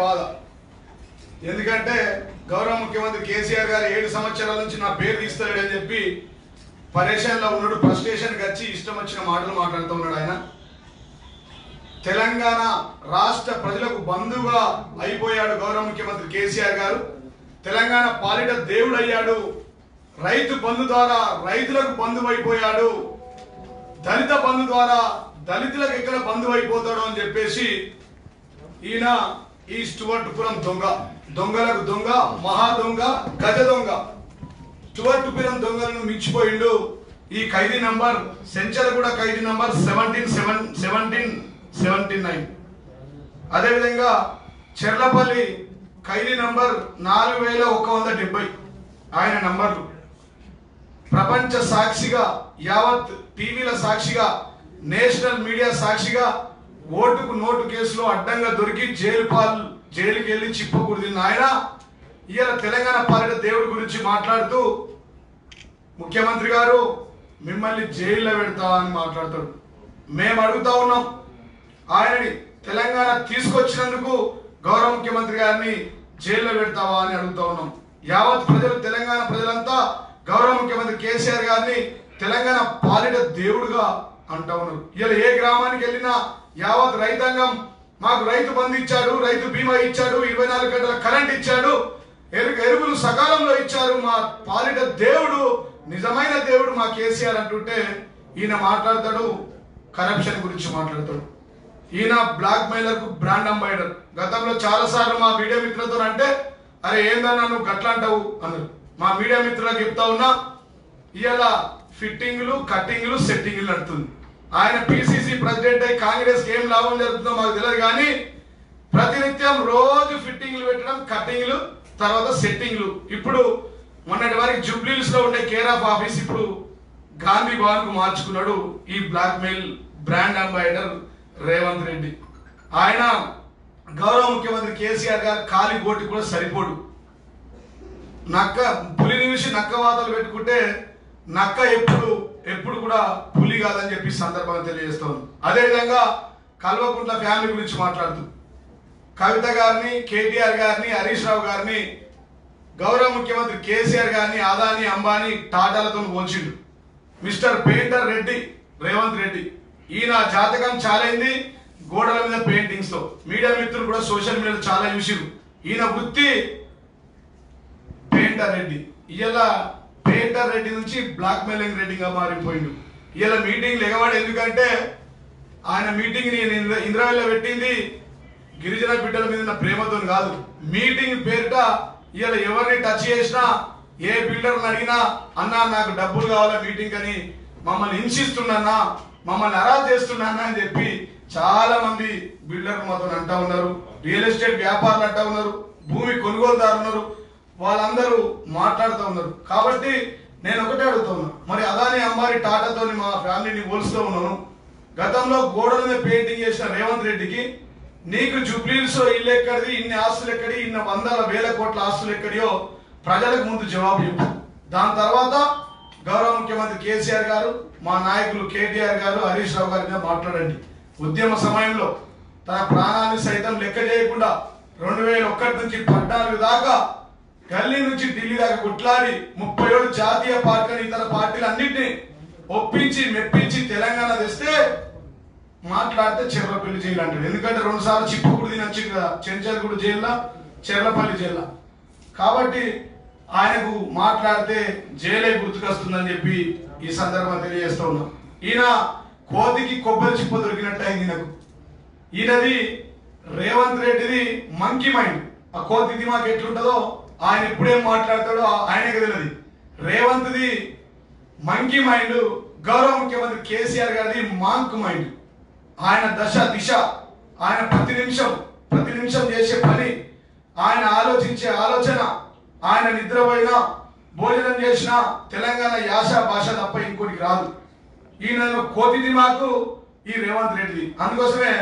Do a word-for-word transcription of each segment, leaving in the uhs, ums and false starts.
బాధ ఎందుకంటే గౌరవ ముఖ్యమంత్రి కేసీఆర్ గారు ఏడు సంవత్సరాల నుంచి నా పేరు తీస్తాడు అని చెప్పి పరేషన్ లో ఉన్నాడు ప్రస్టేషన్ గచ్చి ఇష్టం వచ్చిన మాటలు మాట్లాడుతూ ఉన్నాడు ఆయన తెలంగాణ రాష్ట్ర ప్రజలకు బంధువుగా అయిపోయాడు గౌరవ ముఖ్యమంత్రి కేసీఆర్ గారు తెలంగాణ పాలిట దేవుడు అయ్యాడు రైతు బంధు ద్వారా రైతులకు బంధువు అయిపోయాడు దళిత బంధు ద్వారా దళితులకు ఎక్కడ బంధువు అయిపోతాడు అని చెప్పేసి ఈయన ఈ స్టువర్ట్పురం దొంగ దొంగలకు దొంగ మహా దొంగ గజ దొంగ స్టువర్ట్పురం దొంగలను మించిపోయిండు ఈ ఖైదీ నంబర్ సెంచర్ కూడా ఖైదీ number seventeen seven seventeen seventy nine అదేవిధంగా చెర్లపల్లి ఖైదీ నంబర్ నాలుగు వేల ఒక వంద డెబ్బై ఆయన నంబర్లు ప్రపంచ సాక్షిగా యావత్ టీవీల సాక్షిగా నేషనల్ మీడియా సాక్షిగా ఓటుకు నోటు కేసులో అడ్డంగా దొరికి జైలు పాలు జైలుకి వెళ్ళి చిప్పకూడదిన ఆయన ఇవాళ తెలంగాణ పాలిట దేవుడి గురించి మాట్లాడుతూ ముఖ్యమంత్రి గారు మిమ్మల్ని జైల్లో పెడతా అని మాట్లాడతాడు. మేము అడుగుతా ఉన్నాం ఆయనని తెలంగాణ తీసుకొచ్చినందుకు గౌరవ ముఖ్యమంత్రి గారిని జైల్లో పెడతావా అని అడుగుతా ఉన్నాం. యావత్ ప్రజలు తెలంగాణ ప్రజలంతా గౌరవ ముఖ్యమంత్రి కేసీఆర్ గారిని తెలంగాణ పాలిట దేవుడుగా అంటా ఉన్నారు. ఇలా ఏ గ్రామానికి వెళ్ళినా యావత్ రైతాంగం మాకు రైతు బంధు ఇచ్చాడు, రైతు బీమా ఇచ్చాడు, ఇరవై నాలుగు గంటల కరెంట్ ఇచ్చాడు, ఎరువులు సకాలంలో ఇచ్చారు, మా పాలిట దేవుడు నిజమైన దేవుడు మా కేసీఆర్ అంటుంటే ఈయన మాట్లాడతాడు కరప్షన్ గురించి మాట్లాడతాడు. ఈయన బ్లాక్ మెయిలర్కు బ్రాండ్ అంబాసిడర్. గతంలో చాలాసార్లు మా మీడియా మిత్రులతో అంటే అరే ఏందన్నా నువ్వు గట్లా అంటావు అన్నారు. మా మీడియా మిత్రులకు చెప్తా ఉన్నా ఇలా ఫిట్టింగ్లు కట్టింగ్లు సెట్టింగ్లు నడుతుంది. ఆయన పీసీసీ ప్రెసిడెంట్ అయి కాంగ్రెస్కి ఏం లాభం జరుగుతుందో మాకు తెలియదు కానీ ప్రతినిత్యం రోజు ఫిట్టింగ్లు పెట్టడం, కట్టింగ్లు, తర్వాత సెట్టింగ్లు. ఇప్పుడు మొన్నటి వారికి జూబ్లీహిల్స్లో ఉండే కేర్ ఆఫ్ ఆఫీస్ ఇప్పుడు గాంధీ భవన్కు మార్చుకున్నాడు ఈ blackmail brand ambassador Revanth Reddy. ఆయన గౌరవ ముఖ్యమంత్రి కేసీఆర్ గారు కాలి గోటి కూడా సరిపోడు. నక్క పులి నిమిషి నక్క వాతలు పెట్టుకుంటే నక్క ఎప్పుడు ఎప్పుడు కూడా పులి కాదని చెప్పి సందర్భంగా తెలియజేస్తాను. అదేవిధంగా కల్వకుంట్ల ఫ్యామిలీ గురించి మాట్లాడుతూ కవిత గారిని, కేటీఆర్ గారిని, హరీష్ రావు గారిని గౌరవ ముఖ్యమంత్రి కేసీఆర్ గారిని అదానీ అంబానీ టాటాలతో పోల్చిండు. మిస్టర్ పెయింటర్ రెడ్డి రేవంత్ రెడ్డి ఈయన జాతకం చాలైంది గోడల మీద పెయింటింగ్స్తో. మీడియా మిత్రులు కూడా సోషల్ మీడియాలో చాలా చూసిరు. ఈయన వృత్తి పెయింటర్ రెడ్డి. ఇలా పెయింటర్ రెడ్డి నుంచి బ్లాక్ మెయిలింగ్ రెడ్డిగా మారిపోయిండు. ఇలా మీటింగ్లు ఎగవాడు. ఎందుకంటే ఆయన మీటింగ్ని నేను ఇంద్రవెల్లో పెట్టింది గిరిజన బిడ్డల మీద ఉన్న ప్రేమతో కాదు. మీటింగ్ పేరిట ఇలా ఎవరిని టచ్ చేసినా ఏ బిల్డర్ని అడిగినా అన్నా నాకు డబ్బులు కావాలా మీటింగ్ అని మమ్మల్ని హింసిస్తున్నానా, మమ్మల్ని అరాజ్ చేస్తున్నానా అని చెప్పి చాలా మంది బిల్డర్లు మాతో అంటా ఉన్నారు, రియల్ ఎస్టేట్ వ్యాపారులు అంటా ఉన్నారు, భూమి కొనుగోలుదారు ఉన్నారు, వాళ్ళందరూ మాట్లాడుతూ ఉన్నారు. కాబట్టి నేను ఒకటే అడుగుతా ఉన్నాను, మరి అదాని అంబానీ టాటాతో మా ఫ్యామిలీని పోలుస్తూ ఉన్నాను. గతంలో గోడల మీద పెయింటింగ్ చేసిన రేవంత్ రెడ్డికి నీకు జూబ్లీహిల్స్లో ఇల్లు ఎక్కడిది, ఇన్ని ఆస్తులు ఎక్కడి, ఇన్ని వందల వేల కోట్ల ఆస్తులు ఎక్కడియో ప్రజలకు ముందు జవాబు చెప్పు. దాని తర్వాత గౌరవ ముఖ్యమంత్రి కేసీఆర్ గారు, మా నాయకులు కేటీఆర్ గారు, హరీష్ రావు గారి మీద మాట్లాడండి. ఉద్యమ సమయంలో తన ప్రాణాన్ని సైతం లెక్క చేయకుండా రెండు వేల ఒకటి నుంచి పద్నాలుగు దాకా ఢిల్లీ నుంచి ఢిల్లీ దాకా కొట్లాడి ముప్పై ఏడు జాతీయ పార్టీలు ఇతర పార్టీలు అన్నింటినీ ఒప్పించి మెప్పించి తెలంగాణ తెస్తే మాట్లాడితే చెర్లపల్లి జైలు అంటాడు. ఎందుకంటే రెండు సార్లు చిక్కుడు తినొచ్చి కదా, చెంచల్గూడు జైల్లో, చెర్లపల్లి జైల్లో. కాబట్టి ఆయనకు మాట్లాడితే జైలే గుర్తుకొస్తుందని చెప్పి ఈ సందర్భంగా తెలియజేస్తా ఉన్నాం. ఈయన కోతికి కొబ్బరి చిప్ప దొరికినట్టు అయింది నాకు. ఈయనది రేవంత్ రెడ్డిది మంకీ మైండ్. ఆ కోతిది మాకు ఎట్లుంటుందో ఆయన ఎప్పుడేం మాట్లాడతాడో ఆయనకు తెలియదు. రేవంత్ది మంకీ మైండ్, గౌరవ ముఖ్యమంత్రి కేసీఆర్ గారిది మాంక్ మైండ్. ఆయన దశ దిశ, ఆయన ప్రతి నిమిషం ప్రతి నిమిషం చేసే పని, ఆయన ఆలోచించే ఆలోచన, ఆయన నిద్రపోయినా భోజనం చేసినా తెలంగాణ యాస భాష తప్ప ఇంకోటికి రాదు. ఈయన కోతిది మాకు ఈ రేవంత్ రెడ్డిది. అందుకోసమే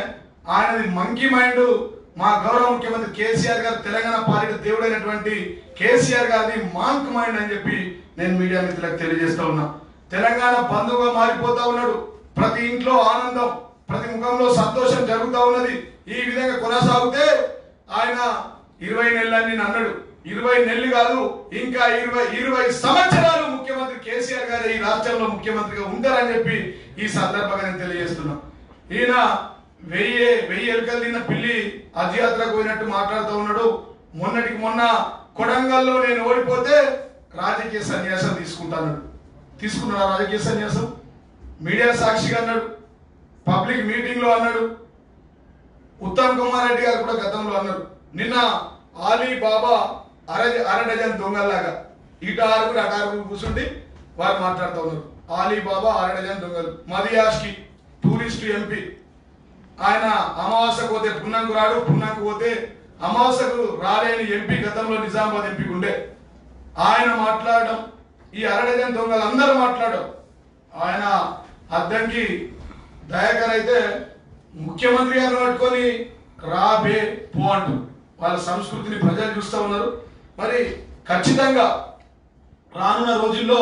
ఆయనది మంకీ మైండ్. మా గౌరవ ముఖ్యమంత్రి కేసీఆర్ గారు తెలంగాణ పాలిట దేవుడైనటువంటి కేసీఆర్ గారిది మాంక్ మైండ్ అని చెప్పి నేను మీడియా మిత్రులకు తెలియజేస్తా ఉన్నా. తెలంగాణ బంధువుగా మారిపోతా ఉన్నాడు. ప్రతి ఇంట్లో ఆనందం, ప్రతి ముఖంలో సంతోషం జరుగుతూ ఉన్నది. ఈ విధంగా కొనసాగితే ఆయన ఇరవై నెలలని అన్నాడు ఇరవై నెలలు కాదు ఇంకా ఇరవై ఇరవై సంవత్సరాలు ముఖ్యమంత్రి కేసీఆర్ గారు ఈ రాష్ట్రంలో ముఖ్యమంత్రిగా ఉంటారని చెప్పి ఈ సందర్భంగా నేను తెలియజేస్తున్నా. ఈయన వెయ్యి వెయ్యి ఎలుకలు తిన్న పిల్లి అధ్యాత్రకు పోయినట్టు మాట్లాడుతూ ఉన్నాడు. మొన్నటికి మొన్న కొడంగల్లో నేను ఓడిపోతే రాజకీయ సన్యాసం తీసుకుంటాను తీసుకున్నాడు. రాజకీయ సన్యాసం మీడియా సాక్షిగా అన్నాడు, పబ్లిక్ మీటింగ్లో అన్నాడు, ఉత్తమ్ కుమార్ రెడ్డి గారు కూడా గతంలో అన్నారు. నిన్న ఆలీ బాబా అర అర డజన్ దొంగల్లాగా ఇట ఆరుగురు అట ఆరుగురు కూర్చుండి వారు మాట్లాడుతూ ఉన్నారు. ఆలీ బాబా అర డజన్ దొంగలు, మదియాష్కి టూరిస్ట్ ఎంపీ, ఆయన అమావాస్యకు పోతే పున్నంకు రాడు, పున్నంకు పోతే అమావాస్యకు రాలేని ఎంపీ, గతంలో నిజామాబాద్ ఎంపీ ఉండే ఆయన మాట్లాడడం, ఈ అర డజన్ దొంగలు అందరూ మాట్లాడడం. ఆయన అద్దంకి దయాకర్ అయితే ముఖ్యమంత్రి గారు పట్టుకొని రాబే పో అంటూ వాళ్ళ సంస్కృతిని ప్రజలు చూస్తూ ఉన్నారు. మరి ఖచ్చితంగా రానున్న రోజుల్లో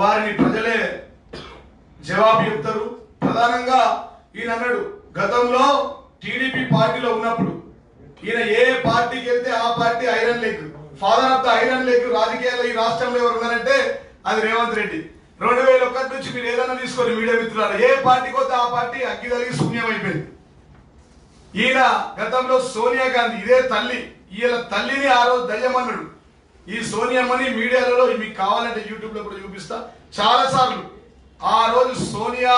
వారిని ప్రజలే జవాబు చెప్తారు. ప్రధానంగా ఈయన అన్నాడు గతంలో టీడీపీ పార్టీలో ఉన్నప్పుడు ఈయన ఏ పార్టీకి వెళ్తే ఆ party iron leg, father of the iron leg రాజకీయాల్లో ఈ రాష్ట్రంలో ఎవరు ఉన్నారంటే అది రేవంత్ రెడ్డి. రెండు వేల ఒకటి నుంచి మీరు ఏదైనా తీసుకోండి మీడియా మిత్రులారా, ఏ పార్టీకి వస్తే ఆ పార్టీ అగ్గి తగిలి శూన్యం అయిపోయింది. ఈయన గతంలో సోనియా గాంధీ ఇదే తల్లి, ఈయన తల్లిని ఆ రోజు దయ్యమన్నాడు. ఈ సోనియామ్మని మీడియాలలో మీకు కావాలంటే యూట్యూబ్లో కూడా చూపిస్తా చాలాసార్లు. ఆ రోజు సోనియా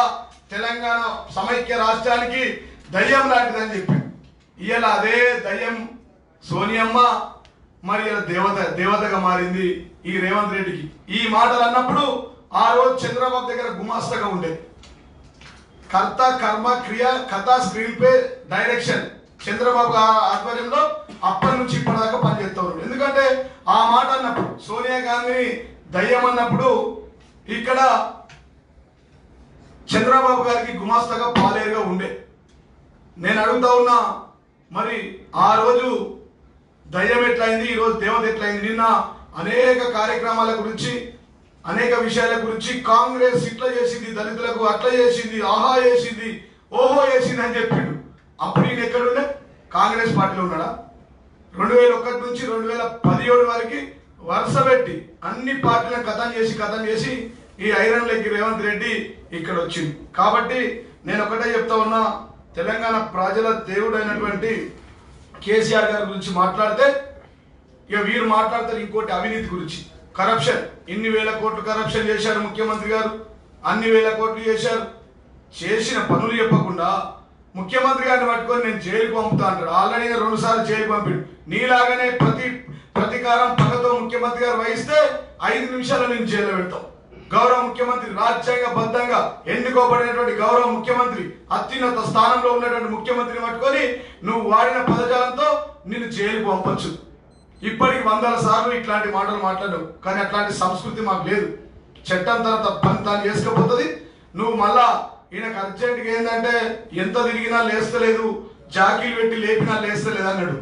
తెలంగాణ సమైక్య రాష్ట్రానికి దయ్యం లాంటిదని చెప్పాడు. ఈయన అదే దయ్యం సోనియమ్మ మరి ఇలా దేవత దేవతగా మారింది ఈ రేవంత్ రెడ్డికి. ఈ మాటలు అన్నప్పుడు ఆ రోజు చంద్రబాబు దగ్గర గుమాస్తగా ఉండే కర్త కర్మ క్రియ కథ స్క్రీన్ పే డైరెక్షన్ చంద్రబాబు ఆధ్వర్యంలో అప్పటి నుంచి ఇప్పటిదాకా పనిచేస్తూ ఉన్నాడు. ఎందుకంటే ఆ మాట అన్నప్పుడు సోనియా గాంధీని దయ్యం అన్నప్పుడు ఇక్కడ చంద్రబాబు గారికి గుమాస్తగా పాలేరుగా ఉండే. నేను అడుగుతా ఉన్నా మరి ఆ రోజు దయ్యం ఎట్లయింది, ఈరోజు దేవత ఎట్లయింది? నిన్న అనేక కార్యక్రమాల గురించి అనేక విషయాల గురించి కాంగ్రెస్ ఇట్లా చేసింది, దళితులకు అట్లా చేసింది, ఆహా చేసింది, ఓహో చేసింది అని చెప్పిండు. అప్పుడు ఈయన ఎక్కడుండే? కాంగ్రెస్ పార్టీలో ఉన్నాడా? రెండు వేల ఒకటి నుంచి రెండు వేల పదిహేడు వరకు వరుస పెట్టి అన్ని పార్టీలను కథం చేసి కథం చేసి ఈ ఐరన్ లెగ్ రేవంత్ రెడ్డి ఇక్కడ వచ్చింది. కాబట్టి నేను ఒకటే చెప్తా ఉన్నా, తెలంగాణ ప్రజల దేవుడైనటువంటి కేసీఆర్ గారి గురించి మాట్లాడితే ఇక వీరు మాట్లాడతారు ఇంకోటి అవినీతి గురించి, కరప్షన్. ఇన్ని వేల కోట్లు కరప్షన్ చేశారు ముఖ్యమంత్రి గారు, అన్ని వేల కోట్లు చేశారు. చేసిన పనులు చెప్పకుండా ముఖ్యమంత్రి గారిని పట్టుకొని నేను జైలుకు పంపుతా అంటాడు. ఆల్రెడీ రెండు సార్లు జైలు పంపాడు. నీలాగానే ప్రతి ప్రతీకారం పగతో ముఖ్యమంత్రి గారు వహిస్తే ఐదు నిమిషాల్లో నేను జైల్లో పెడతాం. గౌరవ ముఖ్యమంత్రి, రాజ్యాంగ బద్ధంగా ఎన్నుకోబడినటువంటి గౌరవ ముఖ్యమంత్రి, అత్యున్నత స్థానంలో ఉన్నటువంటి ముఖ్యమంత్రిని పట్టుకొని నువ్వు వాడిన పదజాలంతో నిన్ను జైలుకు పంపొచ్చు. ఇప్పటికి వందల సార్లు ఇట్లాంటి మాటలు మాట్లాడవు, కానీ అట్లాంటి సంస్కృతి మాకు లేదు. చట్టం తన తప్పని తాను చేసుకపోతుంది. నువ్వు మళ్ళా ఈయనకు అర్జెంట్గా ఏంటంటే ఎంత తిరిగినా లేస్తలేదు, జాకీలు పెట్టి లేపినా లేస్తలేదు అన్నాడు.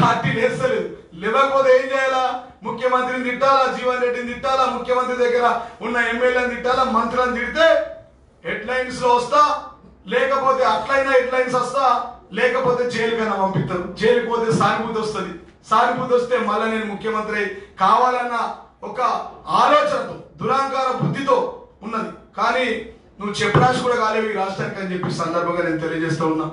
పార్టీ లేస్తలేదు, లేవకపోతే ఏం చేయాలా? ముఖ్యమంత్రిని తిట్టాలా, జీవన్ రెడ్డిని తిట్టాలా, ముఖ్యమంత్రి దగ్గర ఉన్న ఎమ్మెల్యేని తిట్టాలా, మంత్రులను తిడితే హెడ్లైన్స్లో వస్తా, లేకపోతే అట్లయినా హెడ్లైన్స్ వస్తా, లేకపోతే జైలుకైనా పంపిస్తారు. జైలుకు పోతే సానుభూతి వస్తుంది, సానుభూతి వస్తే మళ్ళీ నేను ముఖ్యమంత్రి కావాలన్న ఒక ఆలోచనతో దురాంకార బుద్ధితో ఉన్నది. కానీ నువ్వు చెప్పరాశి కూడా కాలేవు ఈ రాష్ట్రానికి అని చెప్పి సందర్భంగా నేను తెలియజేస్తూ ఉన్నా.